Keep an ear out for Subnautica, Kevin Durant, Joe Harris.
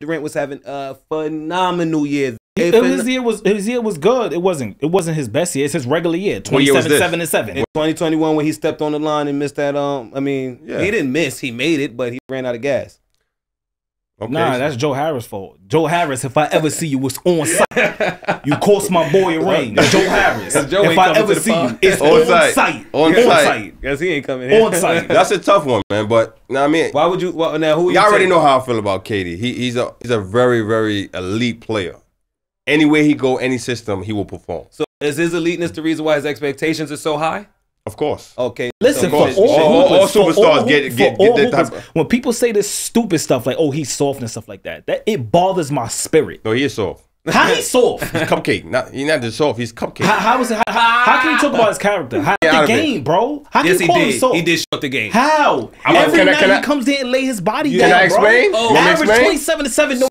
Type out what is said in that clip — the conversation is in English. Durant was having a phenomenal year. His year was good. It wasn't his best year. It's his regular year. 27-7-7. In 2021, when he stepped on the line and missed that, he didn't miss. He made it, but he ran out of gas. Okay, nah, that's Joe Harris' fault. Joe Harris, if I ever see you, it's on site. You cost my boy a ring. Joe Harris. Joe, if I ever see you, it's on site. Because he ain't coming here. On site. That's a tough one, man. But now I mean, why would you? Well, now who? Y'all already know how I feel about KD. He's a very, very elite player. Anywhere he go, any system, he will perform. So is his eliteness the reason why his expectations are so high? Of course. Okay. Listen, for all superstars get that type of... When people say this stupid stuff like, oh, he's soft and stuff like that, it bothers my spirit. No, he is soft. How he's soft? He's cupcake. He's not just soft. He's cupcake. How can you talk about his character? How, the game, bro? How can you call him soft? He did short the game. How? Every night he comes in and lay his body down, bro. Can I explain? Average 27-7, no